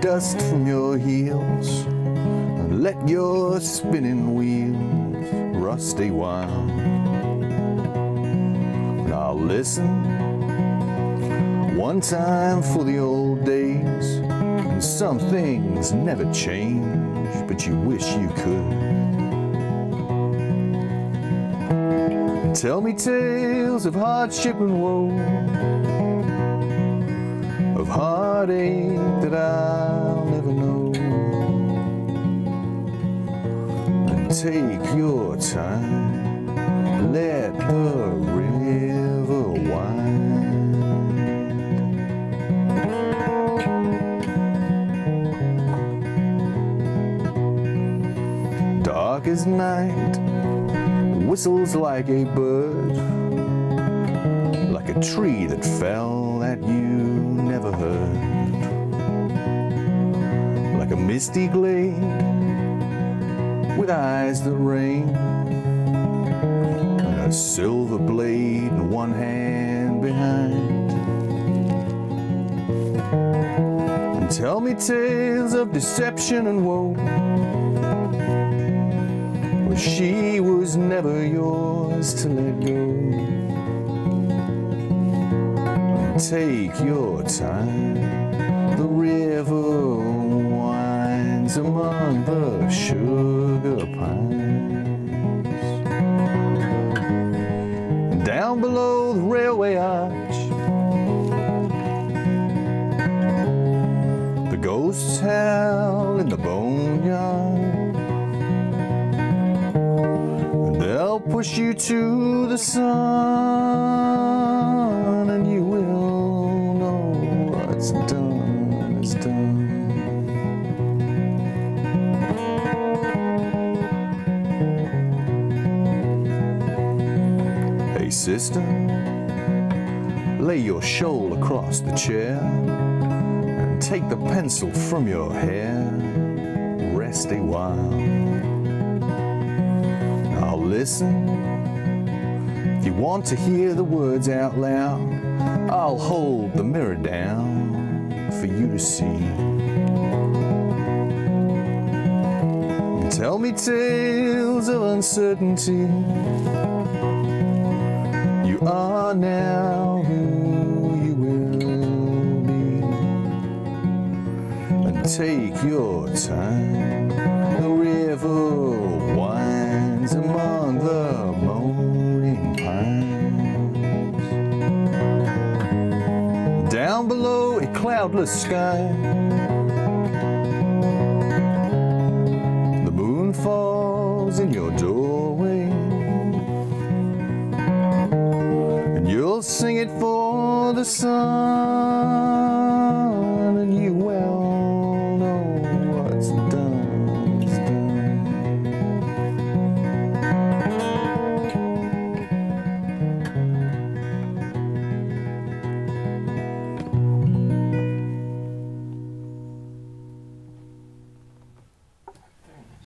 dust from your heels and let your spinning wheels rusty wild. And I'll listen one time for the old days, and some things never change, but you wish you could. Tell me tales of hardship and woe, of heartache that I'll never know. And take your time, let the river wind. Dark as night, whistles like a bird, like a tree that fell at you never heard, like a misty glade with eyes that rain, and a silver blade in one hand behind. And tell me tales of deception and woe, where she was never yours to let go. Take your time, the river winds among the sugar pines. Down below the railway arch, the ghosts howl in the boneyard. They'll push you to the sun, and you will. It's done, it's done. Hey sister, lay your shawl across the chair and take the pencil from your hair, rest a while. Now listen, if you want to hear the words out loud, I'll hold the mirror down for you to see. And tell me tales of uncertainty. You are now who you will be. And take your time. The river winds among the moaning pines. Down below a cloudless sky, the moon falls in your doorway, and you'll sing it for the sun, and you will.